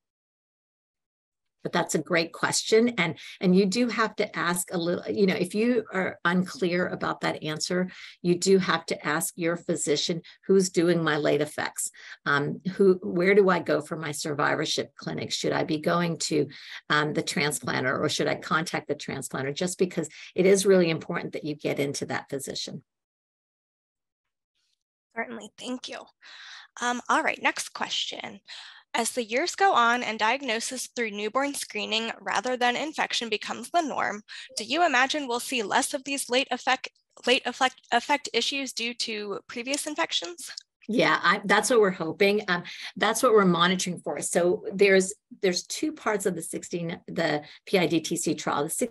But that's a great question. And, and you do have to ask a little, you know, if you are unclear about that answer, you do have to ask your physician, who's doing my late effects? Um, who, where do I go for my survivorship clinic? Should I be going to um, the transplanter, or should I contact the transplanter? Just because it is really important that you get into that physician. Certainly, thank you. Um, all right, next question. As the years go on and diagnosis through newborn screening rather than infection becomes the norm, do you imagine we'll see less of these late effect, late effect, effect issues due to previous infections? Yeah, I, that's what we're hoping. Um, that's what we're monitoring for. So there's there's two parts of the sixteen the P I D T C trial. The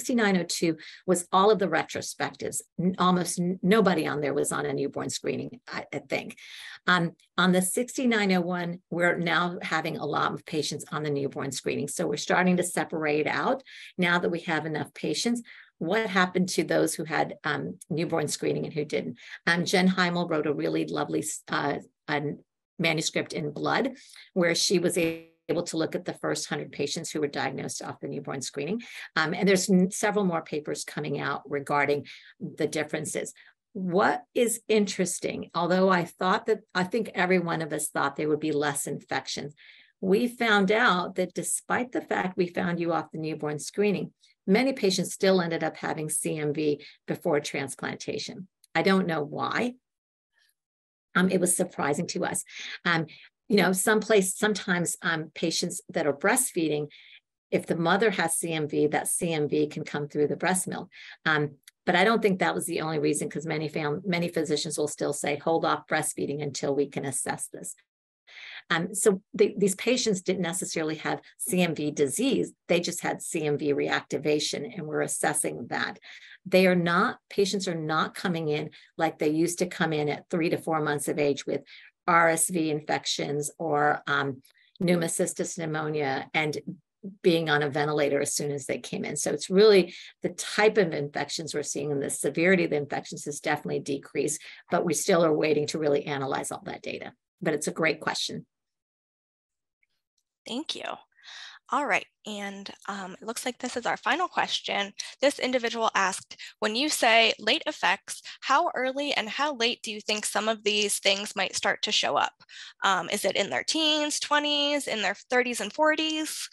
sixty-nine oh two was all of the retrospectives. Almost nobody on there was on a newborn screening, I, I think. Um, on the sixty-nine oh one, we're now having a lot of patients on the newborn screening. So we're starting to separate out now that we have enough patients. What happened to those who had um, newborn screening and who didn't? Um, Jen Heimel wrote a really lovely uh, a manuscript in Blood where she was able able to look at the first one hundred patients who were diagnosed off the newborn screening. Um, and there's several more papers coming out regarding the differences. What is interesting, although I thought that, I think every one of us thought there would be less infections, we found out that despite the fact we found you off the newborn screening, many patients still ended up having C M V before transplantation. I don't know why. Um, it was surprising to us. Um, you know, someplace, sometimes um, patients that are breastfeeding, if the mother has C M V, that C M V can come through the breast milk. Um, but I don't think that was the only reason, because many fam- many physicians will still say, hold off breastfeeding until we can assess this. Um, so they, these patients didn't necessarily have C M V disease, they just had C M V reactivation, and we're assessing that. They are not, patients are not coming in like they used to come in at three to four months of age with R S V infections or um, pneumocystis pneumonia and being on a ventilator as soon as they came in. So it's really the type of infections we're seeing and the severity of the infections has definitely decreased, but we still are waiting to really analyze all that data. But it's a great question. Thank you. All right, and um, it looks like this is our final question. This individual asked, when you say late effects, how early and how late do you think some of these things might start to show up? Um, is it in their teens, twenties, in their thirties and forties?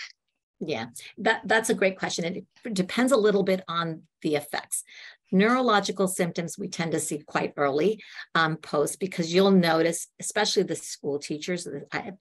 Yeah, that, that's a great question. It depends a little bit on the effects. Neurological symptoms we tend to see quite early um, post, because you'll notice, especially the school teachers, I,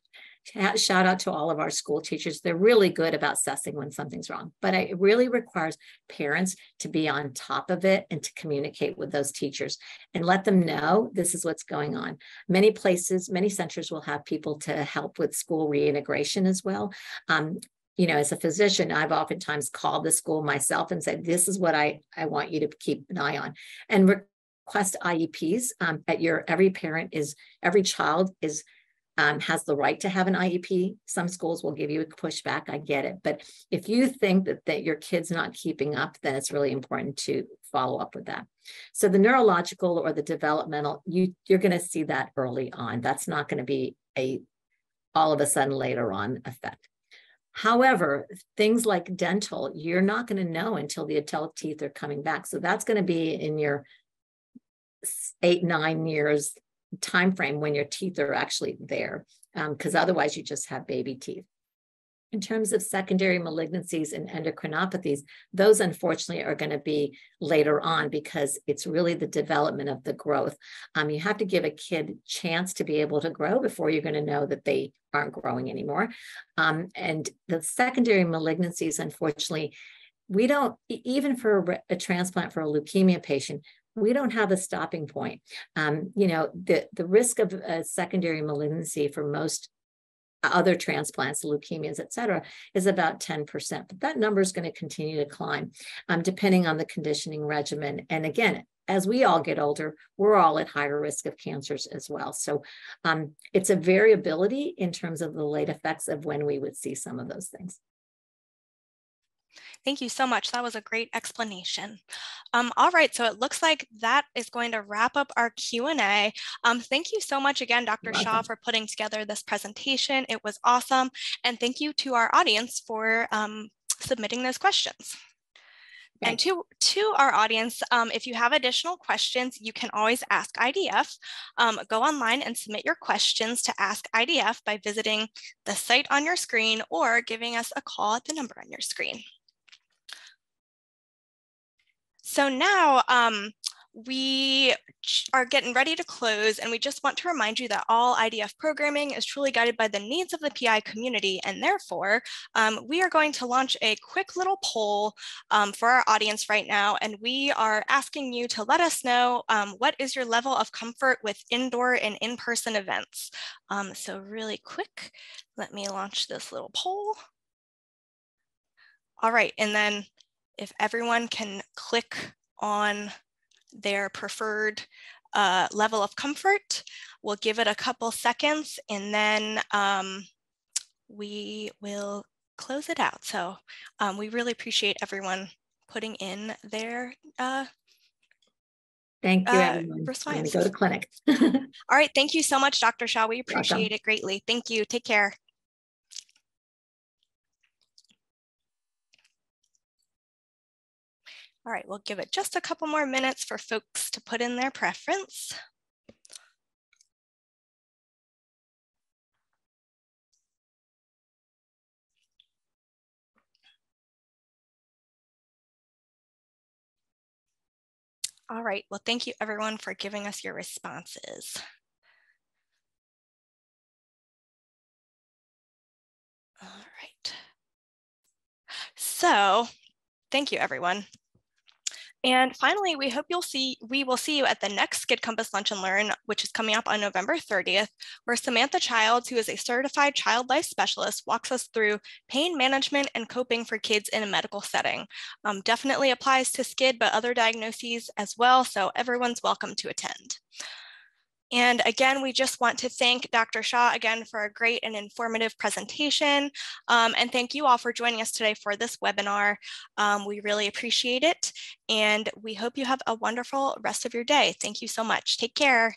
shout out to all of our school teachers, they're really good about assessing when something's wrong, but it really requires parents to be on top of it and to communicate with those teachers and let them know this is what's going on. Many places, many centers will have people to help with school reintegration as well. Um, You know, as a physician, I've oftentimes called the school myself and said, this is what I, I want you to keep an eye on, and request I E Ps um, at your, every parent is, every child is, um, has the right to have an I E P. Some schools will give you a pushback, I get it. But if you think that, that your kid's not keeping up, then it's really important to follow up with that. So the neurological or the developmental, you, you're going to see that early on. That's not going to be a all of a sudden later on effect. However, things like dental, you're not going to know until the adult teeth are coming back. So that's going to be in your eight, nine years time frame when your teeth are actually there, because um, otherwise you just have baby teeth. In terms of secondary malignancies and endocrinopathies, those unfortunately are going to be later on, because it's really the development of the growth. Um, you have to give a kid a chance to be able to grow before you're going to know that they aren't growing anymore. Um, and the secondary malignancies, unfortunately, we don't, even for a transplant for a leukemia patient, we don't have a stopping point. Um, you know, the, the risk of a secondary malignancy for most other transplants, leukemias, et cetera, is about ten percent, but that number is going to continue to climb um, depending on the conditioning regimen. And again, as we all get older, we're all at higher risk of cancers as well. So um, it's a variability in terms of the late effects of when we would see some of those things. Thank you so much. That was a great explanation. Um, all right, so it looks like that is going to wrap up our Q and A. Um, thank you so much again, Doctor Shah, for putting together this presentation. It was awesome. And thank you to our audience for um, submitting those questions. And to, to our audience, um, if you have additional questions, you can always ask I D F. Um, go online and submit your questions to Ask I D F by visiting the site on your screen or giving us a call at the number on your screen. So now um, we are getting ready to close, and we just want to remind you that all I D F programming is truly guided by the needs of the P I community, and therefore um, we are going to launch a quick little poll um, for our audience right now, and we are asking you to let us know um, what is your level of comfort with indoor and in-person events. Um, so really quick, let me launch this little poll. All right, and then if everyone can click on their preferred uh, level of comfort. We'll give it a couple seconds, and then um, we will close it out. So um, we really appreciate everyone putting in their uh, Thank you, uh, everyone. I'm going to go to clinic. All right. Thank you so much, Doctor Shah. We appreciate Welcome. It greatly. Thank you. Take care. All right, we'll give it just a couple more minutes for folks to put in their preference. All right, well, thank you everyone for giving us your responses. So thank you, everyone. And finally, we hope you'll see, we will see you at the next SCID Compass Lunch and Learn, which is coming up on November thirtieth, where Samantha Childs, who is a certified child life specialist, walks us through pain management and coping for kids in a medical setting. Um, definitely applies to SCID, but other diagnoses as well, so everyone's welcome to attend. And again, we just want to thank Doctor Shah again for a great and informative presentation. Um, and thank you all for joining us today for this webinar. Um, we really appreciate it. And we hope you have a wonderful rest of your day. Thank you so much. Take care.